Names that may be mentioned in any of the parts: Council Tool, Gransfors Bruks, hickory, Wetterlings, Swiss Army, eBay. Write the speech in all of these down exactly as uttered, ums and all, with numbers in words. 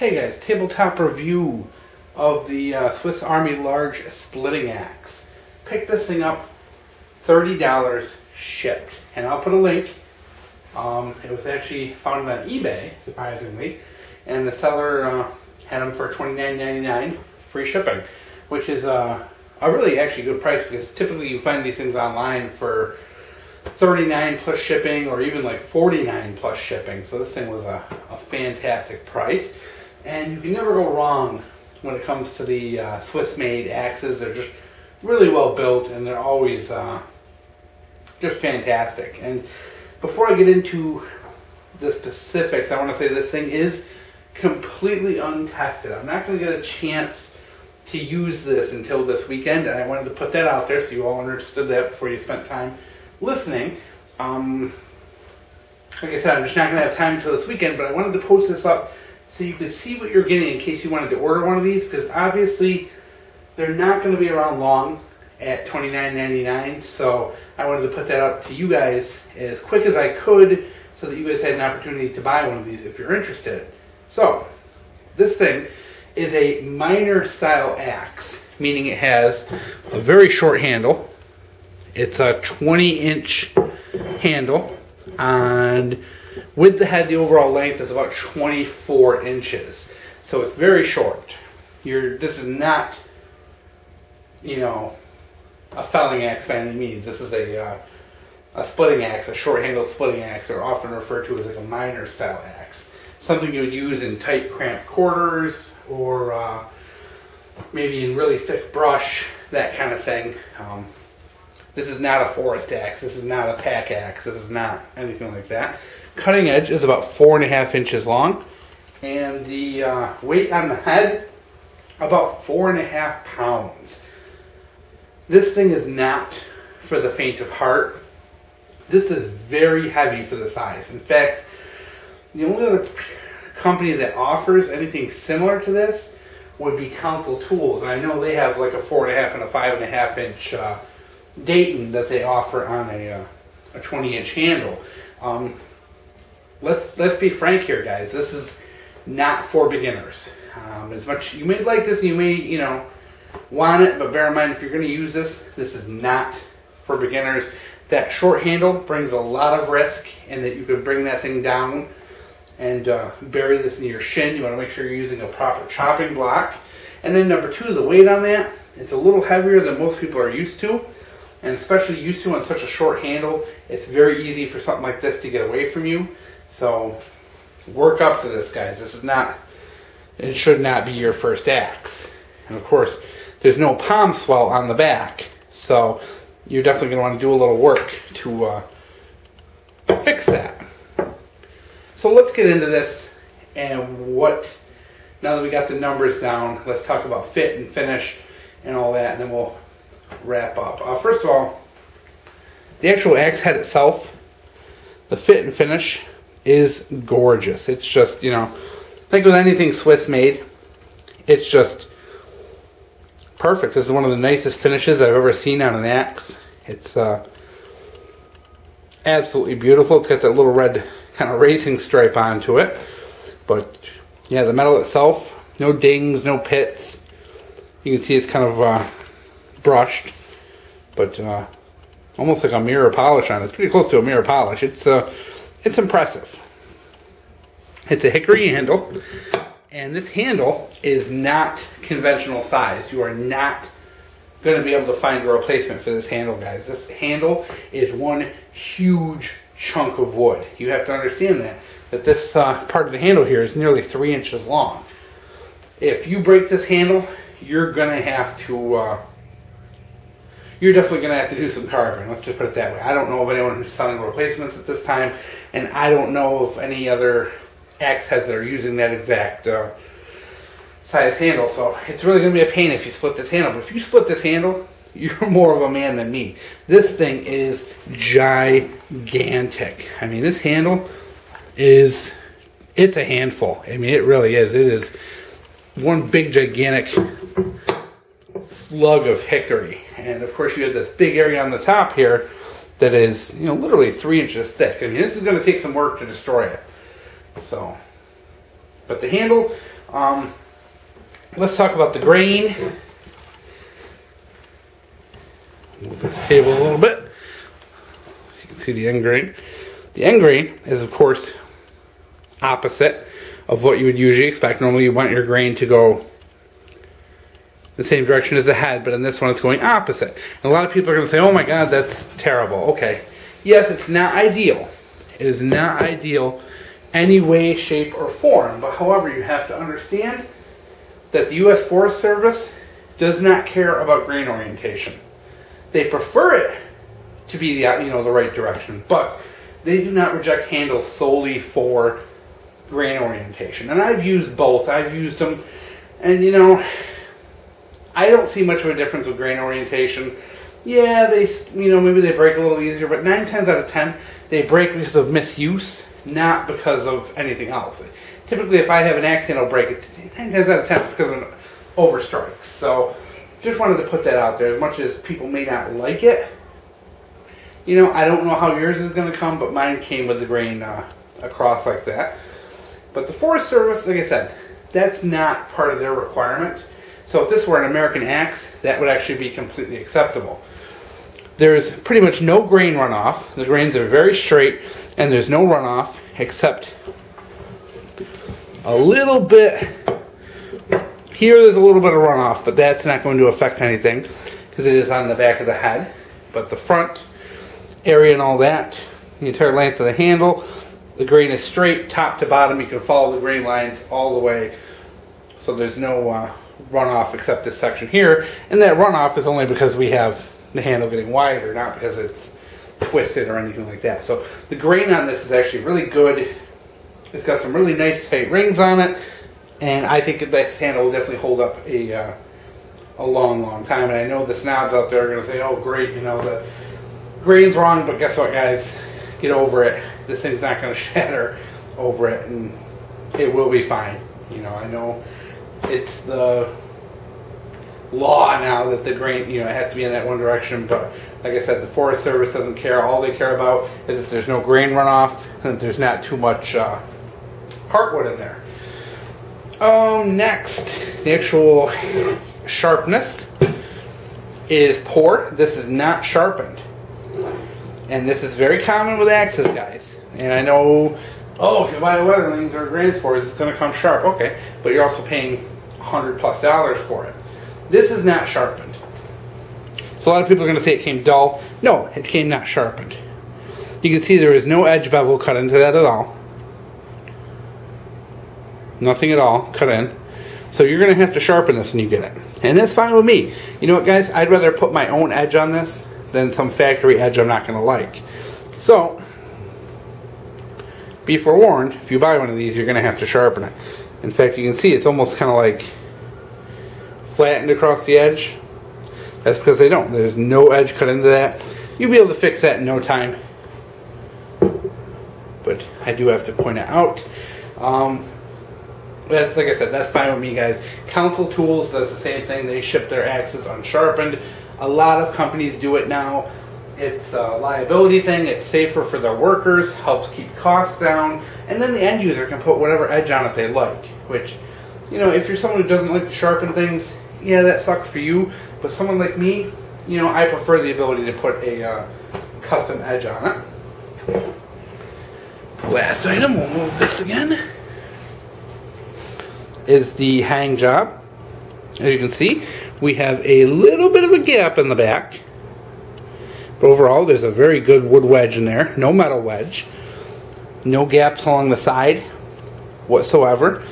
Hey guys, tabletop review of the uh, Swiss Army Large Splitting Axe. Pick this thing up, thirty dollars shipped. And I'll put a link. Um, it was actually found on eBay, surprisingly. And the seller uh, had them for twenty-nine ninety-nine, free shipping. Which is uh, a really actually good price, because typically you find these things online for thirty-nine plus shipping, or even like forty-nine plus shipping. So this thing was a, a fantastic price. And you can never go wrong when it comes to the uh, Swiss-made axes. They're just really well built, and they're always uh, just fantastic. And before I get into the specifics, I want to say this thing is completely untested. I'm not going to get a chance to use this until this weekend, and I wanted to put that out there so you all understood that before you spent time listening. Um, like I said, I'm just not going to have time until this weekend, but I wanted to post this up so you can see what you're getting in case you wanted to order one of these, because obviously they're not going to be around long at twenty-nine ninety-nine. So I wanted to put that up to you guys as quick as I could so that you guys had an opportunity to buy one of these if you're interested. So this thing is a miner style axe, meaning it has a very short handle. It's a twenty inch handle, and with the head, the overall length is about twenty-four inches, so it's very short. You're, this is not, you know, a felling axe by any means. This is a, uh, a splitting axe, a short-handled splitting axe, or often referred to as like a miner-style axe. Something you would use in tight, cramped quarters, or uh, maybe in really thick brush, that kind of thing. Um, this is not a forest axe. This is not a pack axe. This is not anything like that. Cutting edge is about four and a half inches long, and the uh, weight on the head about four and a half pounds. This thing is not for the faint of heart. This is very heavy for the size. In fact, the only other company that offers anything similar to this would be Council Tools, and I know they have like a four and a half and a five and a half inch uh, Dayton that they offer on a uh, a twenty inch handle. Um, Let's let's be frank here, guys. This is not for beginners. Um, as much you may like this, and you may you know want it, but bear in mind if you're going to use this, this is not for beginners. That short handle brings a lot of risk, and that you could bring that thing down and uh, bury this in your shin. You want to make sure you're using a proper chopping block. And then number two, the weight on that. It's a little heavier than most people are used to, and especially used to on such a short handle. It's very easy for something like this to get away from you. So work up to this, guys. This is not, it should not be your first axe. And of course, there's no palm swell on the back, so you're definitely going to want to do a little work to uh, fix that. So let's get into this, and what, now that we got the numbers down, let's talk about fit and finish and all that, and then we'll wrap up. Uh, first of all, the actual axe head itself, the fit and finish is gorgeous. It's just, you know, like with anything Swiss made, it's just perfect. This is one of the nicest finishes I've ever seen on an axe. It's uh, absolutely beautiful. It's got that little red kind of racing stripe onto it. But yeah, the metal itself, no dings, no pits. You can see it's kind of uh, brushed, but uh, almost like a mirror polish on it. It's pretty close to a mirror polish. It's uh, It's impressive. It's a hickory handle, and this handle is not conventional size. You are not going to be able to find a replacement for this handle, guys. This handle is one huge chunk of wood. You have to understand that, that this uh, part of the handle here is nearly three inches long. If you break this handle, you're going to have to, uh, you're definitely going to have to do some carving. Let's just put it that way. I don't know of anyone who's selling replacements at this time, and I don't know of any other axe heads that are using that exact uh, size handle. So it's really going to be a pain if you split this handle. But if you split this handle, you're more of a man than me. This thing is gigantic. I mean, this handle is, it's a handful. I mean, it really is. It is one big, gigantic slug of hickory. And of course you have this big area on the top here that is, you know, literally three inches thick. I mean, this is going to take some work to destroy it. So but the handle. Um, let's talk about the grain. Move this table a little bit. You can see the end grain. The end grain is, of course, opposite of what you would usually expect. Normally you want your grain to go the same direction as the head, but in this one it's going opposite. And a lot of people are going to say, oh my god, that's terrible. Okay, yes, it's not ideal. It is not ideal any way, shape, or form. But however, you have to understand that the U S Forest Service does not care about grain orientation. They prefer it to be the, you know, the right direction, but they do not reject handles solely for grain orientation. And I've used both. I've used them, and you know, I don't see much of a difference with grain orientation. Yeah, they, you know, maybe they break a little easier, but nine times out of ten, they break because of misuse, not because of anything else. Typically, if I have an axe handle break, it's nine times out of ten because of an overstrike. So, just wanted to put that out there. As much as people may not like it, you know, I don't know how yours is going to come, but mine came with the grain uh, across like that. But the Forest Service, like I said, that's not part of their requirement. So if this were an American axe, that would actually be completely acceptable. There's pretty much no grain runoff. The grains are very straight, and there's no runoff except a little bit. Here there's a little bit of runoff, but that's not going to affect anything because it is on the back of the head. But the front area and all that, the entire length of the handle, the grain is straight top to bottom. You can follow the grain lines all the way. So there's no uh, runoff except this section here, and that runoff is only because we have the handle getting wider, not because it's twisted or anything like that. So the grain on this is actually really good. It's got some really nice tight rings on it, and I think this handle will definitely hold up a uh, a long, long time. And I know the snobs out there are going to say, oh great, you know, the grain's wrong, but guess what guys, get over it. This thing's not going to shatter over it, and it will be fine. You know, I know it's the law now that the grain, you know, it has to be in that one direction, but like I said, the Forest Service doesn't care. All they care about is that there's no grain runoff and that there's not too much uh, heartwood in there. Um, next, the actual sharpness is poor. This is not sharpened, and this is very common with axes, guys. And I know, oh, if you buy Wetterlings or Gransfors, it's going to come sharp. Okay, but you're also paying a hundred plus dollars for it. This is not sharpened. So a lot of people are going to say it came dull. No, it came not sharpened. You can see there is no edge bevel cut into that at all. Nothing at all cut in. So you're going to have to sharpen this when you get it. And that's fine with me. You know what, guys? I'd rather put my own edge on this than some factory edge I'm not going to like. So be forewarned, if you buy one of these, you're going to have to sharpen it. In fact, you can see it's almost kind of like flattened across the edge. That's because they don't. There's no edge cut into that. You'll be able to fix that in no time. But I do have to point it out. Um, that, like I said, that's fine with me, guys. Council Tools does the same thing. They ship their axes unsharpened. A lot of companies do it now. It's a liability thing. It's safer for their workers, helps keep costs down, and then the end user can put whatever edge on it they like, which, you know, if you're someone who doesn't like to sharpen things, yeah, that sucks for you, but someone like me, you know, I prefer the ability to put a uh, custom edge on it. Last item, we'll move this again, is the hang job. As you can see, we have a little bit of a gap in the back. But overall, there's a very good wood wedge in there. No metal wedge. No gaps along the side whatsoever.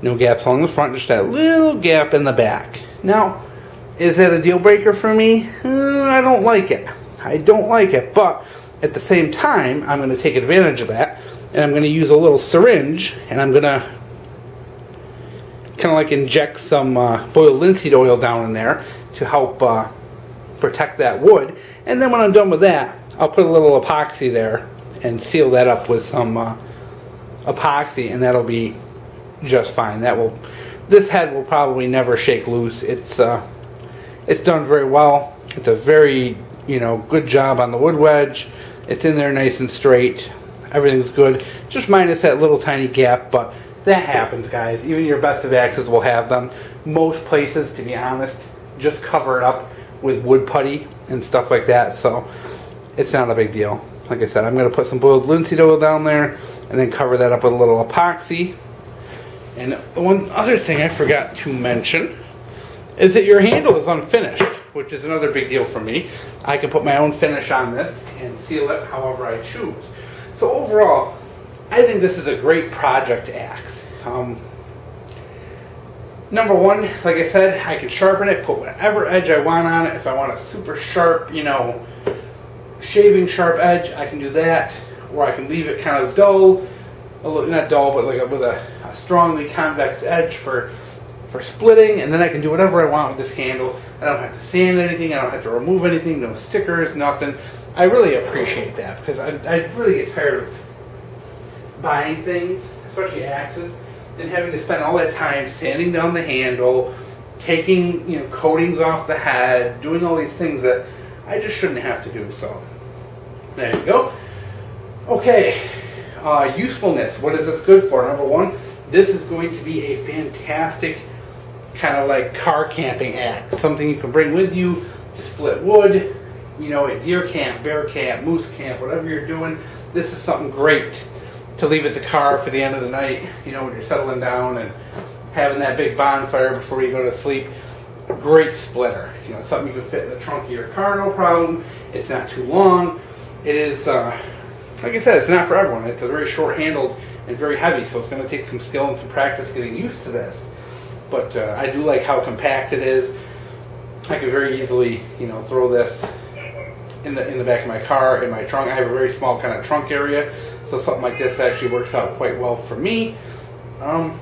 No gaps along the front. Just that little gap in the back. Now, is that a deal breaker for me? Uh, I don't like it. I don't like it. But at the same time, I'm going to take advantage of that. And I'm going to use a little syringe. And I'm going to kind of like inject some uh, boiled linseed oil down in there to help Uh, protect that wood, and then when I'm done with that, I'll put a little epoxy there and seal that up with some uh, epoxy, and that'll be just fine. That will, this head will probably never shake loose. It's uh, it's done very well. It's a very, you know, good job on the wood wedge. It's in there nice and straight. Everything's good, just minus that little tiny gap, but That happens, guys. Even your best of axes will have them. Most places, to be honest, just cover it up with wood putty and stuff like that, so it's not a big deal. Like I said, I'm going to put some boiled linseed oil down there and then cover that up with a little epoxy. And one other thing I forgot to mention is that your handle is unfinished, which is another big deal for me. I can put my own finish on this and seal it however I choose. So overall, I think this is a great project axe. Um, number one, like I said, I can sharpen it, put whatever edge I want on it. If I want a super sharp, you know, shaving sharp edge, I can do that, or I can leave it kind of dull, a little, not dull, but like a, with a, a strongly convex edge for for splitting, and then I can do whatever I want with this handle. I don't have to sand anything, I don't have to remove anything, no stickers, nothing. I really appreciate that, because I, I really get tired of buying things, especially axes, and having to spend all that time sanding down the handle, taking, you know, coatings off the head, doing all these things that I just shouldn't have to do. So there you go. Okay, uh, usefulness. What is this good for? Number one, this is going to be a fantastic kind of like car camping axe, something you can bring with you to split wood, you know, at deer camp, bear camp, moose camp, whatever you're doing. This is something great to leave at the car for the end of the night, you know, when you're settling down and having that big bonfire before you go to sleep. A great splitter, you know, it's something you can fit in the trunk of your car, no problem. It's not too long. It is, uh, like I said, it's not for everyone. It's a very short-handled and very heavy, so it's going to take some skill and some practice getting used to this. But uh, I do like how compact it is. I can very easily, you know, throw this in the in the back of my car, in my trunk. I have a very small kind of trunk area, so something like this actually works out quite well for me. Um,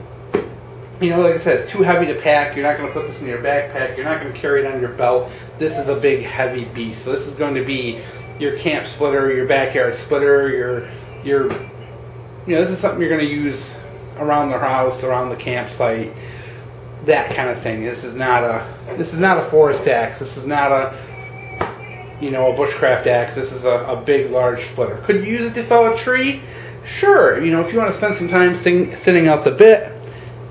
You know, like I said, it's too heavy to pack. You're not going to put this in your backpack. You're not going to carry it on your belt. This is a big, heavy beast. So this is going to be your camp splitter, your backyard splitter, your, your, you know, this is something you're going to use around the house, around the campsite, that kind of thing. This is not a, this is not a forest axe. This is not a, you know, a bushcraft axe. This is a, a big, large splitter. Could you use it to fell a tree? Sure. You know, if you want to spend some time thin, thinning out the bit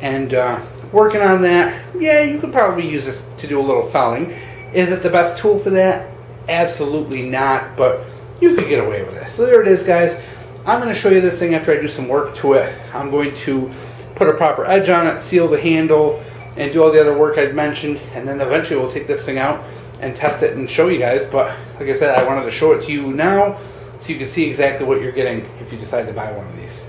and uh, working on that, yeah, you could probably use this to do a little felling. Is it the best tool for that? Absolutely not, but you could get away with it. So there it is, guys. I'm going to show you this thing after I do some work to it. I'm going to put a proper edge on it, seal the handle, and do all the other work I'd mentioned, and then eventually we'll take this thing out and test it and show you guys. But like I said, I wanted to show it to you now so you can see exactly what you're getting if you decide to buy one of these.